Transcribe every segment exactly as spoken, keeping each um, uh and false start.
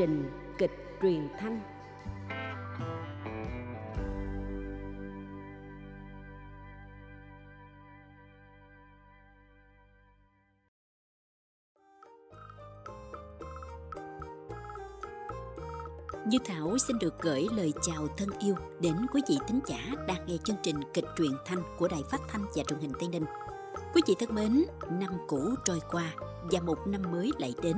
trình kịch Truyện Thanh. Như Thảo xin được gửi lời chào thân yêu đến quý vị thính giả đang nghe chương trình kịch Truyện Thanh của Đài Phát thanh và Truyền hình Tây Ninh. Quý vị thân mến, năm cũ trôi qua và một năm mới lại đến.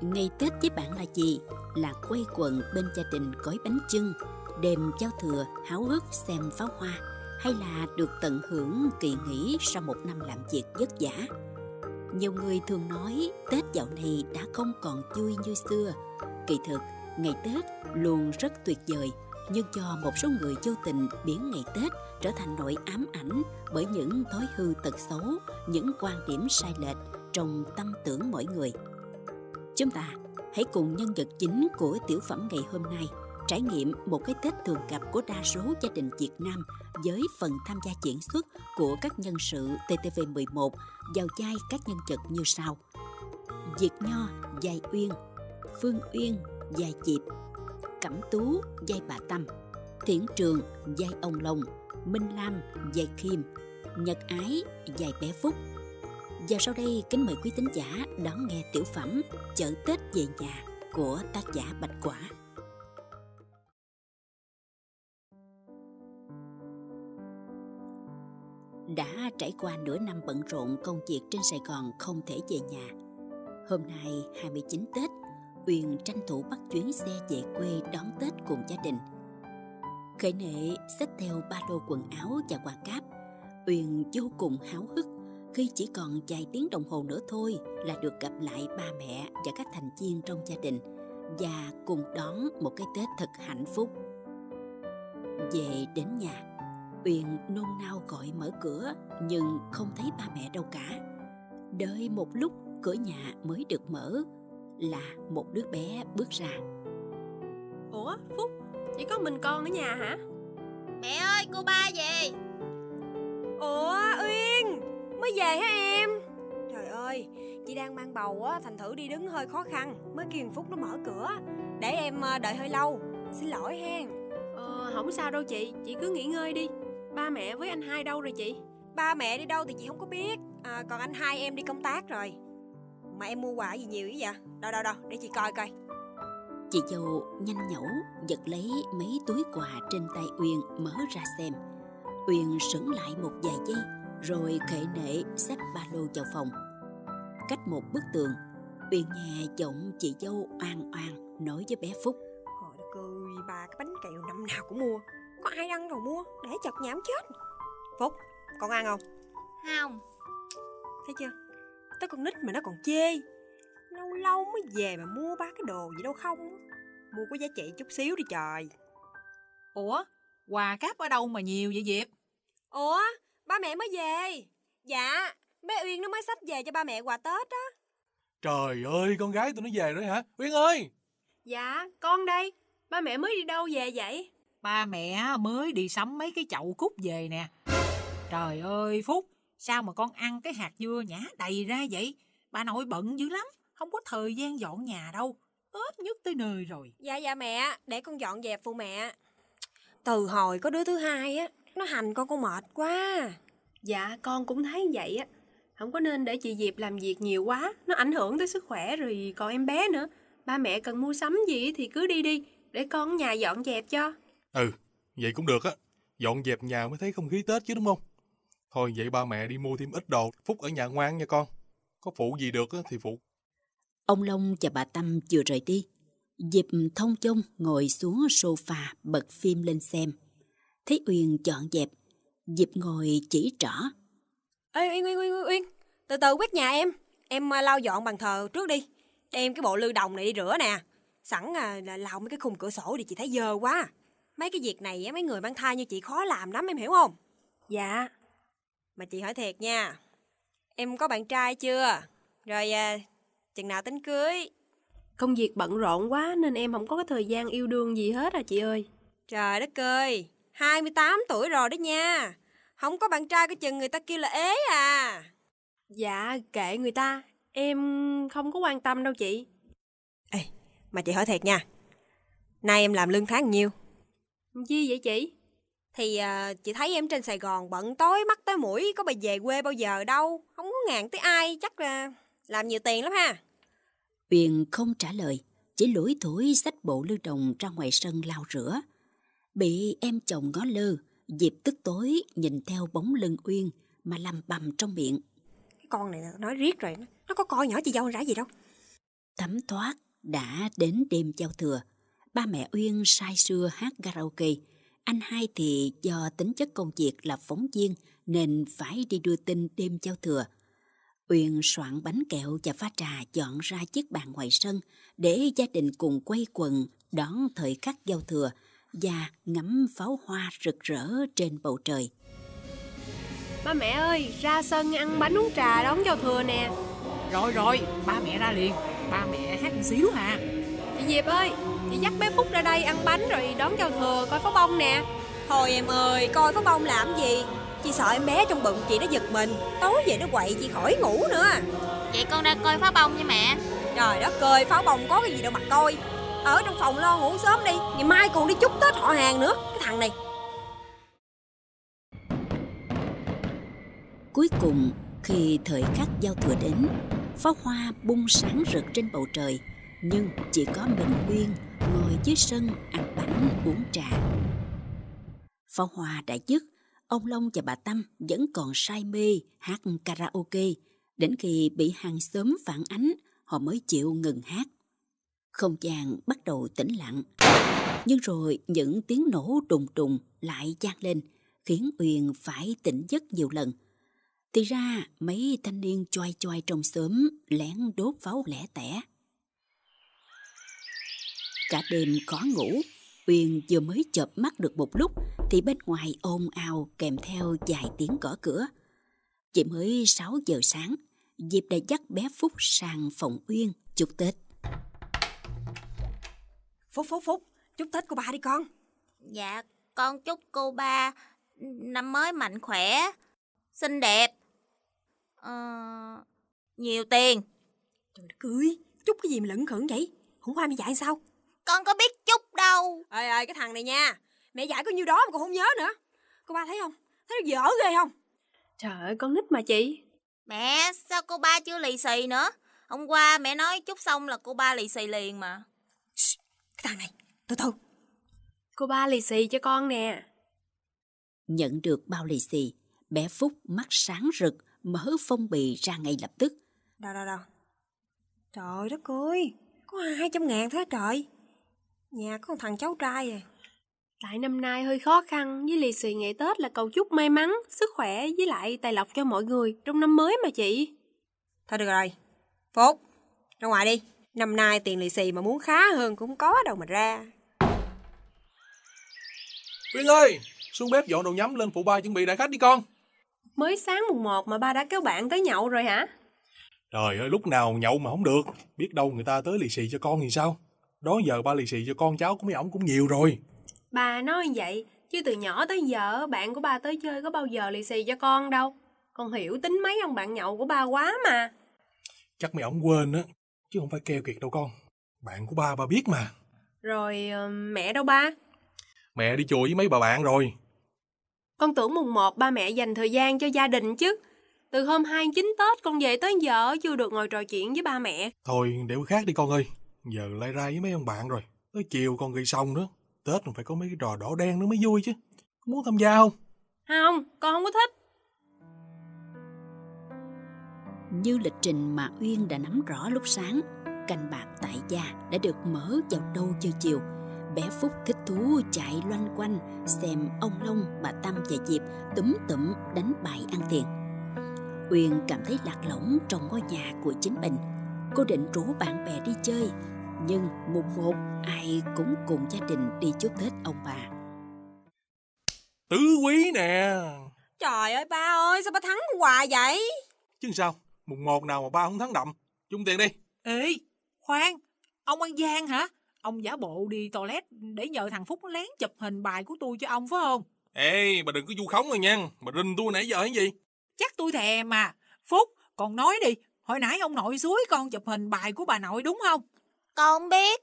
Ngày Tết với bạn là gì? Là quây quần bên gia đình gói bánh chưng, đêm giao thừa háo hức xem pháo hoa, hay là được tận hưởng kỳ nghỉ sau một năm làm việc vất vả? Nhiều người thường nói Tết dạo này đã không còn vui như xưa. Kỳ thực, ngày Tết luôn rất tuyệt vời, nhưng cho một số người vô tình biến ngày Tết trở thành nỗi ám ảnh bởi những thói hư tật xấu, những quan điểm sai lệch trong tâm tưởng mỗi người. Chúng ta hãy cùng nhân vật chính của tiểu phẩm ngày hôm nay trải nghiệm một cái Tết thường gặp của đa số gia đình Việt Nam với phần tham gia diễn xuất của các nhân sự T T V mười một vào vai các nhân vật như sau: Việt Nho vai Uyên, Phương Uyên vai Diệp, Cẩm Tú vai bà Tâm, Thiện Trường vai ông Long, Minh Lam vai Kim, Nhật Ái vai bé Phúc. Và sau đây kính mời quý thính giả đón nghe tiểu phẩm Chợ Tết Về Nhà của tác giả Bạch Quả. Đã trải qua nửa năm bận rộn công việc trên Sài Gòn không thể về nhà, hôm nay hai mươi chín Tết, Uyên tranh thủ bắt chuyến xe về quê đón Tết cùng gia đình. Khởi nệ xách theo ba lô quần áo và quà cáp, Uyên vô cùng háo hức khi chỉ còn vài tiếng đồng hồ nữa thôi là được gặp lại ba mẹ và các thành viên trong gia đình và cùng đón một cái Tết thật hạnh phúc. Về đến nhà, Uyên nôn nao gọi mở cửa nhưng không thấy ba mẹ đâu cả. Đợi một lúc cửa nhà mới được mở là một đứa bé bước ra. Ủa Phúc, chỉ có mình con ở nhà hả? Mẹ ơi, cô ba về. Ủa Uyên, mới về hả em? Trời ơi, chị đang mang bầu á, thành thử đi đứng hơi khó khăn, mới kêu Phúc nó mở cửa, để em đợi hơi lâu, xin lỗi hen. Ờ, không sao đâu chị, chị cứ nghỉ ngơi đi. Ba mẹ với anh hai đâu rồi chị? Ba mẹ đi đâu thì chị không có biết, à, còn anh hai em đi công tác rồi. Mà em mua quà gì nhiều dữ vậy? Đâu đâu đâu, để chị coi coi. Chị dâu nhanh nhẩu giật lấy mấy túi quà trên tay Uyên mở ra xem. Uyên sững lại một vài giây rồi khệ nệ xách ba lô vào phòng. Cách một bức tường, Uyên nghe giọng chị dâu oang oang nói với bé Phúc: Trời đất ơi, ba cái bánh kẹo năm nào cũng mua, có ai ăn rồi mua, để chật nhảm chết. Phúc, con ăn không? Không. Thấy chưa, tới con nít mà nó còn chê. Lâu lâu mới về mà mua ba cái đồ gì đâu không, mua có giá trị chút xíu đi trời. Ủa, quà cáp ở đâu mà nhiều vậy Diệp? Ủa, ba mẹ mới về. Dạ, bé Uyên nó mới xách về cho ba mẹ quà Tết á. Trời ơi, con gái tụi nó về rồi hả Uyên ơi? Dạ, con đây. Ba mẹ mới đi đâu về vậy? Ba mẹ mới đi sắm mấy cái chậu cúc về nè. Trời ơi Phúc, sao mà con ăn cái hạt dưa nhả đầy ra vậy? Bà nội bận dữ lắm, không có thời gian dọn nhà đâu, ớt nhất tới nơi rồi. Dạ dạ mẹ, để con dọn dẹp phụ mẹ. Từ hồi có đứa thứ hai á, nó hành con con mệt quá. Dạ con cũng thấy vậy á, không có nên để chị Diệp làm việc nhiều quá, nó ảnh hưởng tới sức khỏe rồi còn em bé nữa. Ba mẹ cần mua sắm gì thì cứ đi đi, để con ở nhà dọn dẹp cho. Ừ, vậy cũng được á, dọn dẹp nhà mới thấy không khí Tết chứ đúng không? Thôi vậy ba mẹ đi mua thêm ít đồ, Phúc ở nhà ngoan nha con, có phụ gì được thì phụ. Ông Long và bà Tâm vừa rời đi, Diệp thông dong ngồi xuống sofa bật phim lên xem. Thấy Uyên dọn dẹp, Diệp ngồi chỉ trỏ: Ê Uyên, Uyên, Uyên, Uyên, từ từ quét nhà em, em lau dọn bàn thờ trước đi, đem cái bộ lư đồng này đi rửa nè, sẵn là lau mấy cái khung cửa sổ thì chị thấy dơ quá. Mấy cái việc này mấy người mang thai như chị khó làm lắm em hiểu không? Dạ. Mà chị hỏi thiệt nha, em có bạn trai chưa? Rồi à, chừng nào tính cưới? Công việc bận rộn quá nên em không có cái thời gian yêu đương gì hết à chị ơi. Trời đất ơi, hai mươi tám tuổi rồi đó nha, không có bạn trai có chừng người ta kêu là ế à. Dạ kệ người ta, em không có quan tâm đâu chị. Ê, Mà chị hỏi thiệt nha, nay em làm lương tháng nhiêu? Gì vậy chị? Thì à, chị thấy em trên Sài Gòn bận tối mắt tới mũi, có bà về quê bao giờ đâu, không có ngàn tới ai, chắc là làm nhiều tiền lắm ha. Tuyền không trả lời, chỉ lủi thủi xách bộ lư đồng ra ngoài sân lau rửa. Bị em chồng ngó lơ, Diệp tức tối nhìn theo bóng lưng Uyên mà lầm bầm trong miệng. Cái con này nói riết rồi, nó có coi nhỏ chị dâu ra gì đâu. Thấm thoát đã đến đêm giao thừa, ba mẹ Uyên say sưa hát karaoke. Anh hai thì do tính chất công việc là phóng viên nên phải đi đưa tin đêm giao thừa. Uyên soạn bánh kẹo và pha trà dọn ra chiếc bàn ngoài sân để gia đình cùng quây quần đón thời khắc giao thừa và ngắm pháo hoa rực rỡ trên bầu trời. Ba mẹ ơi, ra sân ăn bánh uống trà đón giao thừa nè. Rồi rồi, ba mẹ ra liền, ba mẹ hát một xíu à. Chị Diệp ơi, chị dắt bé Phúc ra đây ăn bánh rồi đón giao thừa coi pháo bông nè. Thôi em ơi, coi pháo bông làm gì? Chị sợ em bé trong bụng chị nó giật mình, tối về nó quậy chị khỏi ngủ nữa. Vậy con ra coi pháo bông nha mẹ. Trời đất ơi, pháo bông có cái gì đâu mà coi. Ở trong phòng lo ngủ sớm đi, ngày mai còn đi chúc Tết họ hàng nữa, cái thằng này. Cuối cùng, khi thời khắc giao thừa đến, pháo hoa bung sáng rực trên bầu trời, nhưng chỉ có mình Uyên ngồi dưới sân ăn bánh uống trà. Pháo hoa đã dứt, ông Long và bà Tâm vẫn còn say mê hát karaoke, đến khi bị hàng xóm phản ánh, họ mới chịu ngừng hát. Không gian bắt đầu tĩnh lặng, nhưng rồi những tiếng nổ đùng đùng lại vang lên, khiến Uyên phải tỉnh giấc nhiều lần. Thì ra mấy thanh niên choai choai trong xóm lén đốt pháo lẻ tẻ. Cả đêm khó ngủ, Uyên vừa mới chợp mắt được một lúc thì bên ngoài ồn ào kèm theo vài tiếng gõ cửa. Chỉ mới sáu giờ sáng, Diệp đã dắt bé Phúc sang phòng Uyên chúc Tết. Phúc, Phúc, Phúc, chúc Tết cô ba đi con. Dạ, con chúc cô ba năm mới mạnh khỏe, xinh đẹp, uh, nhiều tiền. Trời đất ơi, chúc cái gì mà lẫn khẩn vậy? Không qua mẹ dạy sao? Con có biết chúc đâu. Ê ơi, cái thằng này nha, mẹ dạy có nhiêu đó mà còn không nhớ nữa. Cô ba thấy không? Thấy nó dở ghê không? Trời ơi, con nít mà chị. Mẹ, sao cô ba chưa lì xì nữa? Hôm qua mẹ nói chúc xong là cô ba lì xì liền mà. Cái thằng này, từ từ. Cô ba lì xì cho con nè. Nhận được bao lì xì, bé Phúc mắt sáng rực, mở phong bì ra ngay lập tức. Đâu đâu đâu, trời đất ơi, có hai trăm ngàn thế trời. Nhà có một thằng cháu trai à, tại năm nay hơi khó khăn, với lì xì ngày Tết là cầu chúc may mắn, sức khỏe với lại tài lộc cho mọi người trong năm mới mà chị. Thôi được rồi, Phúc, ra ngoài đi. Năm nay tiền lì xì mà muốn khá hơn cũng có đâu mà ra. Quyên ơi, xuống bếp dọn đồ nhắm lên phụ ba chuẩn bị đại khách đi con. Mới sáng mùng một mà ba đã kéo bạn tới nhậu rồi hả? Trời ơi, lúc nào nhậu mà không được, biết đâu người ta tới lì xì cho con thì sao? Đó giờ ba lì xì cho con cháu của mấy ổng cũng nhiều rồi. Bà nói vậy, chứ từ nhỏ tới giờ bạn của ba tới chơi có bao giờ lì xì cho con đâu. Con hiểu tính mấy ông bạn nhậu của ba quá mà. Chắc mấy ổng quên á, chứ không phải keo kiệt đâu con. Bạn của ba, ba biết mà. Rồi mẹ đâu ba? Mẹ đi chùa với mấy bà bạn rồi. Con tưởng mùng một ba mẹ dành thời gian cho gia đình chứ. Từ hôm hai mươi chín Tết con về tới giờ chưa được ngồi trò chuyện với ba mẹ. Thôi để bữa khác đi con ơi, giờ lai rai với mấy ông bạn rồi. Tới chiều con gây xong nữa, Tết còn phải có mấy cái trò đỏ đen nữa mới vui chứ. Con muốn tham gia không? Không, con không có thích. Như lịch trình mà Uyên đã nắm rõ lúc sáng, canh bạc tại gia đã được mở vào đầu giờ chiều. Bé Phúc thích thú chạy loanh quanh xem ông Long, bà Tâm và Diệp túm tụm đánh bài ăn tiền. Uyên cảm thấy lạc lõng trong ngôi nhà của chính mình. Cô định rủ bạn bè đi chơi, nhưng mùng một ai cũng cùng gia đình đi chúc Tết ông bà. Tứ quý nè. Trời ơi ba ơi, sao ba thắng hoài vậy? Chứ sao, mùng một nào mà ba không thắng đậm. Chung tiền đi. Ê, khoan, ông ăn gian hả? Ông giả bộ đi toilet để nhờ thằng Phúc nó lén chụp hình bài của tôi cho ông phải không? Ê, bà đừng có vu khống rồi nha, bà rinh tôi nãy giờ cái gì? Chắc tôi thèm mà. Phúc, còn nói đi, hồi nãy ông nội suối con chụp hình bài của bà nội đúng không? Con biết,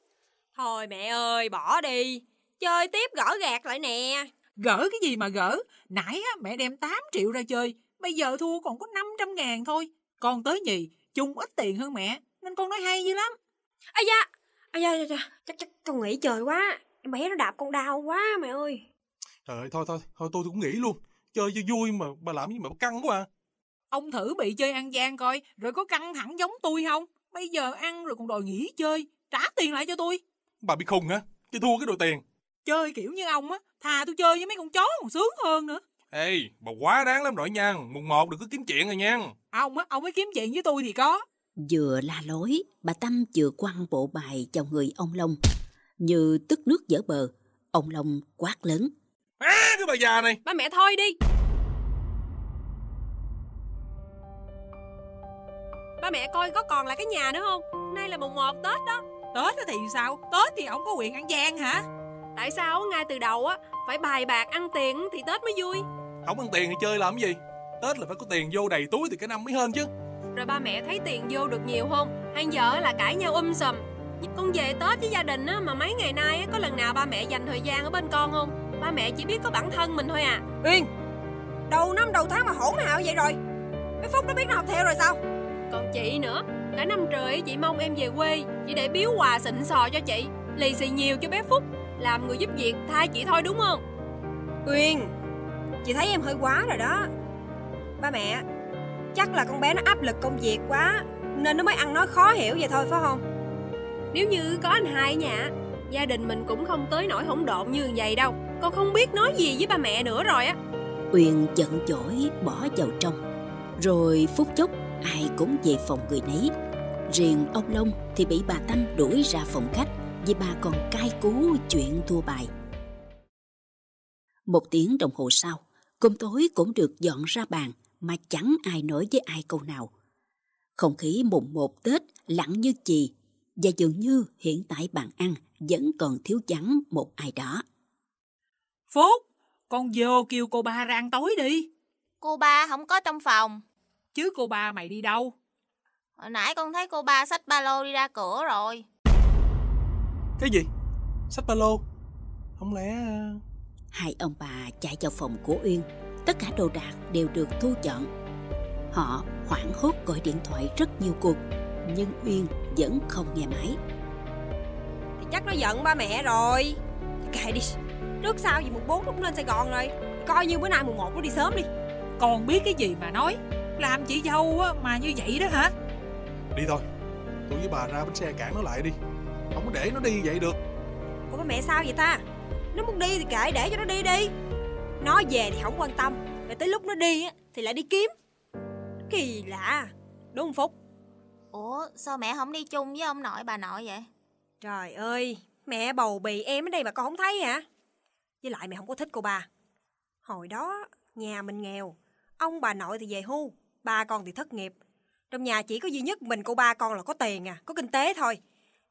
Thôi mẹ ơi, bỏ đi. Chơi tiếp gỡ gạc lại nè. Gỡ cái gì mà gỡ? Nãy á, mẹ đem tám triệu ra chơi. Bây giờ thua còn có năm trăm ngàn thôi. Con tới nhì, chung ít tiền hơn mẹ, nên con nói hay dữ lắm. Ây da, ây da, da, chắc chắc con nghỉ chơi quá. Em bé nó đạp con đau quá mẹ ơi. Trời ơi, thôi thôi, thôi tôi cũng nghỉ luôn. Chơi cho vui mà bà làm gì mà bà căng quá à. Ông thử bị chơi ăn gian coi, rồi có căng thẳng giống tôi không? Bây giờ ăn rồi còn đòi nghỉ chơi, trả tiền lại cho tôi. Bà bị khùng hả? Chơi thua cái đồ tiền. Chơi kiểu như ông á, thà tôi chơi với mấy con chó còn sướng hơn nữa. Ê, bà quá đáng lắm rồi nha, mùng một đừng có kiếm chuyện rồi nha. Ông á, ông mới kiếm chuyện với tôi thì có. Vừa la lối, bà Tâm vừa quăng bộ bài vào người ông Long. Như tức nước vỡ bờ, ông Long quát lớn. Á, à, cái bà già này. Ba mẹ thôi đi. Ba mẹ coi có còn là cái nhà nữa không? Nay là mùng một Tết đó. Tết thì sao? Tết thì ông có quyền ăn gian hả? Tại sao ngay từ đầu á phải bài bạc ăn tiền thì Tết mới vui. Không ăn tiền thì chơi làm cái gì? Tết là phải có tiền vô đầy túi thì cái năm mới hên chứ. Rồi ba mẹ thấy tiền vô được nhiều không? Hàng giờ là cãi nhau um sùm. Con về Tết với gia đình á, mà mấy ngày nay á, có lần nào ba mẹ dành thời gian ở bên con không? Ba mẹ chỉ biết có bản thân mình thôi à. Yên, đầu năm đầu tháng mà hỗn hào vậy rồi. Mấy Phúc nó biết nó học theo rồi sao? Còn chị nữa, cả năm trời chị mong em về quê, chị để biếu quà xịn sò cho chị, lì xì nhiều cho bé Phúc, làm người giúp việc thay chị thôi đúng không? Uyên, chị thấy em hơi quá rồi đó. Ba mẹ, chắc là con bé nó áp lực công việc quá nên nó mới ăn nói khó hiểu vậy thôi phải không? Nếu như có anh hai ở nhà, gia đình mình cũng không tới nỗi hỗn độn như vậy đâu. Con không biết nói gì với ba mẹ nữa rồi á. Uyên giận dỗi bỏ vào trong. Rồi phút chốc ai cũng về phòng người nấy. Riêng ông Long thì bị bà Tâm đuổi ra phòng khách vì bà còn cay cú chuyện thua bài. Một tiếng đồng hồ sau, cơm tối cũng được dọn ra bàn mà chẳng ai nói với ai câu nào. Không khí mùng một Tết lặng như chì, và dường như hiện tại bàn ăn vẫn còn thiếu vắng một ai đó. Phúc, con vô kêu cô ba ra ăn tối đi. Cô ba không có trong phòng. Chứ cô ba mày đi đâu? Hồi nãy con thấy cô ba xách ba lô đi ra cửa rồi. Cái gì? Xách ba lô? Không lẽ... Hai ông bà chạy vào phòng của Uyên. Tất cả đồ đạc đều được thu dọn. Họ hoảng hốt gọi điện thoại rất nhiều cuộc, nhưng Uyên vẫn không nghe máy. Thì chắc nó giận ba mẹ rồi. Kệ đi. Trước sau gì mùng bốn cũng lên Sài Gòn rồi. Coi như bữa nay mùng một nó đi sớm đi. Còn biết cái gì mà nói. Làm chị dâu mà như vậy đó hả? Đi thôi, tôi với bà ra bến xe cản nó lại đi. Không có để nó đi vậy được. Ủa ba mẹ sao vậy ta? Nó muốn đi thì kệ, để cho nó đi đi. Nó về thì không quan tâm, rồi tới lúc nó đi thì lại đi kiếm. Kỳ lạ, đúng không Phúc? Ủa sao mẹ không đi chung với ông nội bà nội vậy? Trời ơi, mẹ bầu bì em ở đây mà con không thấy hả? Với lại mẹ không có thích cô ba. Hồi đó nhà mình nghèo, ông bà nội thì về hưu, ba con thì thất nghiệp. Trong nhà chỉ có duy nhất mình cô ba con là có tiền à, có kinh tế thôi.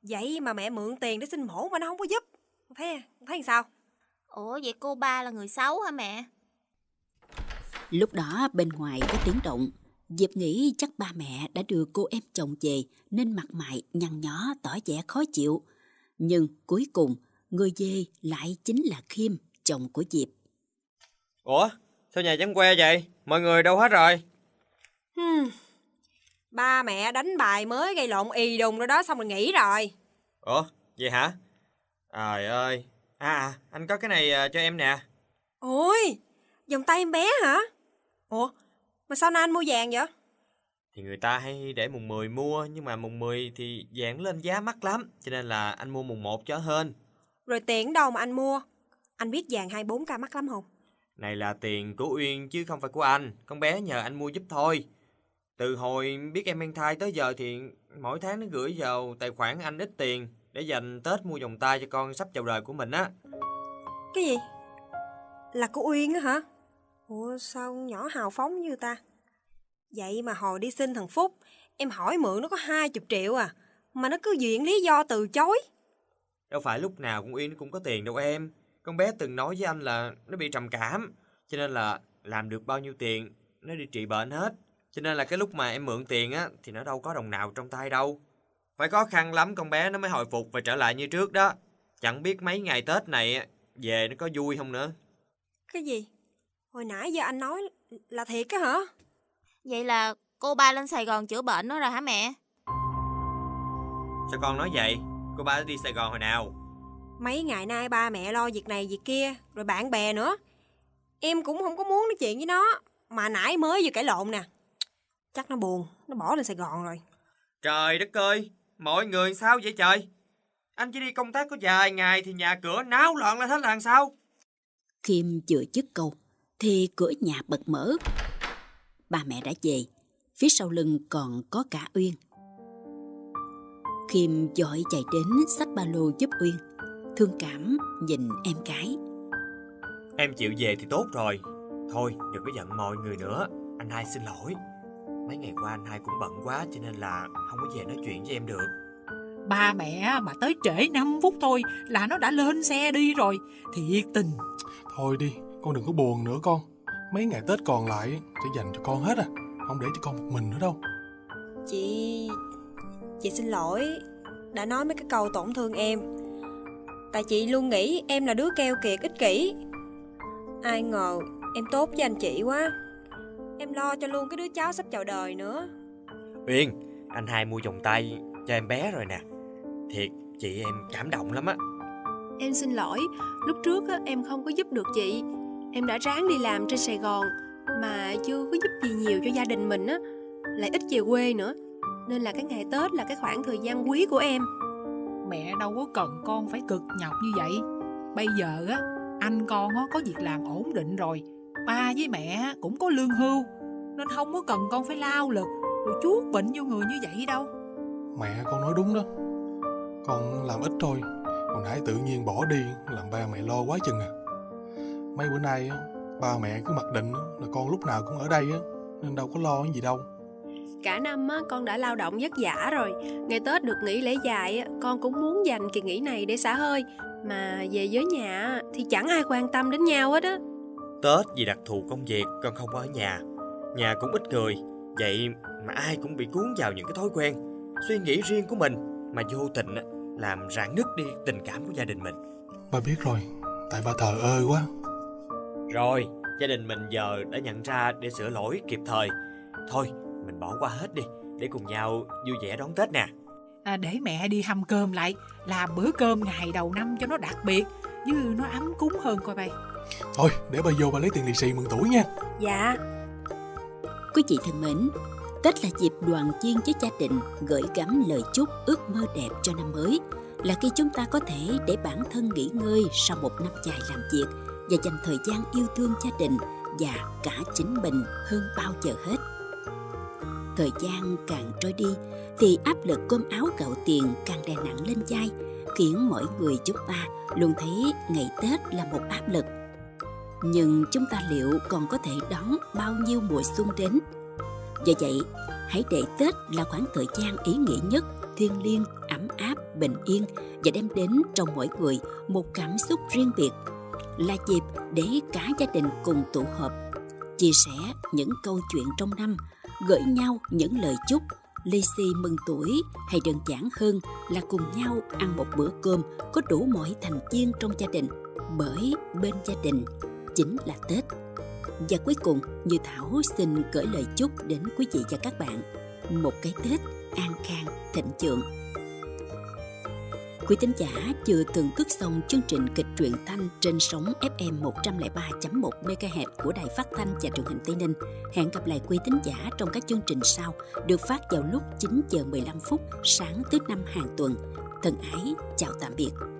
Vậy mà mẹ mượn tiền để xin mổ mà nó không có giúp. Thấy, thấy sao? Ủa vậy cô ba là người xấu hả mẹ? Lúc đó bên ngoài có tiếng động. Diệp nghĩ chắc ba mẹ đã đưa cô em chồng về nên mặt mày nhăn nhó tỏ vẻ khó chịu. Nhưng cuối cùng người về lại chính là Khiêm, chồng của Diệp. Ủa sao nhà trắng que vậy? Mọi người đâu hết rồi? Hmm. Ba mẹ đánh bài mới gây lộn y đùng rồi đó, xong rồi nghỉ rồi. Ủa vậy hả? Trời ơi. À, à anh có cái này cho em nè. Ôi vòng tay em bé hả? Ủa mà sao nay anh mua vàng vậy? Thì người ta hay để mùng mười mua, nhưng mà mùng mười thì vàng lên giá mắc lắm, cho nên là anh mua mùng một cho hên. Rồi tiền đâu mà anh mua? Anh biết vàng hai mươi bốn ca mắc lắm không? Này là tiền của Uyên chứ không phải của anh. Con bé nhờ anh mua giúp thôi. Từ hồi biết em mang thai tới giờ thì mỗi tháng nó gửi vào tài khoản anh ít tiền để dành Tết mua vòng tay cho con sắp chào đời của mình á. Cái gì? Là của Uyên á hả? Ủa sao nhỏ hào phóng như ta? Vậy mà hồi đi xin thằng Phúc, em hỏi mượn nó có hai mươi triệu à, mà nó cứ viện lý do từ chối. Đâu phải lúc nào con Uyên cũng có tiền đâu em. Con bé từng nói với anh là nó bị trầm cảm, cho nên là làm được bao nhiêu tiền nó đi trị bệnh hết. Cho nên là cái lúc mà em mượn tiền á thì nó đâu có đồng nào trong tay đâu. Phải khó khăn lắm con bé nó mới hồi phục và trở lại như trước đó. Chẳng biết mấy ngày Tết này về nó có vui không nữa. Cái gì? Hồi nãy giờ anh nói là thiệt á hả? Vậy là cô ba lên Sài Gòn chữa bệnh nó rồi hả mẹ? Sao con nói vậy? Cô ba đi Sài Gòn hồi nào? Mấy ngày nay ba mẹ lo việc này việc kia, rồi bạn bè nữa. Em cũng không có muốn nói chuyện với nó. Mà nãy mới vừa cãi lộn nè. Chắc nó buồn, nó bỏ lên Sài Gòn rồi. Trời đất ơi, mọi người sao vậy trời? Anh chỉ đi công tác có vài ngày thì nhà cửa náo loạn lên hết là làm sao? Khiêm vừa dứt câu thì cửa nhà bật mở. Ba mẹ đã về, phía sau lưng còn có cả Uyên. Khiêm vội chạy đến xách ba lô giúp Uyên, thương cảm nhìn em gái. Em chịu về thì tốt rồi. Thôi đừng có giận mọi người nữa, anh hai xin lỗi. Mấy ngày qua anh hai cũng bận quá cho nên là không có về nói chuyện với em được. Ba mẹ mà tới trễ năm phút thôi là nó đã lên xe đi rồi. Thiệt tình. Thôi đi, con đừng có buồn nữa con. Mấy ngày Tết còn lại sẽ dành cho con hết à. Không để cho con một mình nữa đâu. Chị... Chị xin lỗi đã nói mấy cái câu tổn thương em. Tại chị luôn nghĩ em là đứa keo kiệt ích kỷ. Ai ngờ em tốt với anh chị quá. Em lo cho luôn cái đứa cháu sắp chào đời nữa. Uyên, anh hai mua vòng tay cho em bé rồi nè. Thiệt, chị em cảm động lắm á. Em xin lỗi, lúc trước á, em không có giúp được chị. Em đã ráng đi làm trên Sài Gòn mà chưa có giúp gì nhiều cho gia đình mình á. Lại ít về quê nữa. Nên là cái ngày Tết là cái khoảng thời gian quý của em. Mẹ đâu có cần con phải cực nhọc như vậy. Bây giờ á, anh con á, có việc làm ổn định rồi. Ba với mẹ cũng có lương hưu. Nên không có cần con phải lao lực rồi chuốt bệnh vô người như vậy đâu. Mẹ con nói đúng đó. Con làm ít thôi. Hồi nãy tự nhiên bỏ đi làm ba mẹ lo quá chừng à. Mấy bữa nay ba mẹ cứ mặc định là con lúc nào cũng ở đây á, nên đâu có lo cái gì đâu. Cả năm con đã lao động vất vả rồi. Ngày Tết được nghỉ lễ dài, con cũng muốn dành kỳ nghỉ này để xả hơi. Mà về với nhà thì chẳng ai quan tâm đến nhau hết á. Tết vì đặc thù công việc con không ở nhà. Nhà cũng ít người. Vậy mà ai cũng bị cuốn vào những cái thói quen, suy nghĩ riêng của mình, mà vô tình làm rạn nứt đi tình cảm của gia đình mình. Ba biết rồi, tại ba thờ ơ quá. Rồi, gia đình mình giờ đã nhận ra để sửa lỗi kịp thời. Thôi, mình bỏ qua hết đi, để cùng nhau vui vẻ đón Tết nè. À, để mẹ đi hầm cơm lại, làm bữa cơm ngày đầu năm cho nó đặc biệt, chứ nó ấm cúng hơn coi bầy. Thôi, để bà vô bà lấy tiền lì xì mừng tuổi nha. Dạ. Quý chị thân mến, Tết là dịp đoàn viên với gia đình gửi gắm lời chúc ước mơ đẹp cho năm mới. Là khi chúng ta có thể để bản thân nghỉ ngơi sau một năm dài làm việc và dành thời gian yêu thương gia đình và cả chính mình hơn bao giờ hết. Thời gian càng trôi đi thì áp lực cơm áo gạo tiền càng đè nặng lên vai, khiến mỗi người chúng ta luôn thấy ngày Tết là một áp lực. Nhưng chúng ta liệu còn có thể đón bao nhiêu mùa xuân đến? Do vậy, hãy để Tết là khoảng thời gian ý nghĩa nhất, thiêng liêng, ấm áp, bình yên và đem đến trong mỗi người một cảm xúc riêng biệt. Là dịp để cả gia đình cùng tụ họp, chia sẻ những câu chuyện trong năm, gửi nhau những lời chúc, lì xì mừng tuổi hay đơn giản hơn là cùng nhau ăn một bữa cơm có đủ mọi thành viên trong gia đình. Bởi bên gia đình chính là Tết. Và cuối cùng, Như Thảo xin gửi lời chúc đến quý vị và các bạn một cái Tết an khang, thịnh vượng. Quý thính giả vừa thưởng thức xong chương trình Kịch Truyện Thanh trên sóng ép em một không ba chấm một mê ga héc của Đài Phát Thanh và Truyền hình Tây Ninh. Hẹn gặp lại quý thính giả trong các chương trình sau được phát vào lúc chín giờ mười lăm phút sáng thứ năm hàng tuần. Thân ái, chào tạm biệt.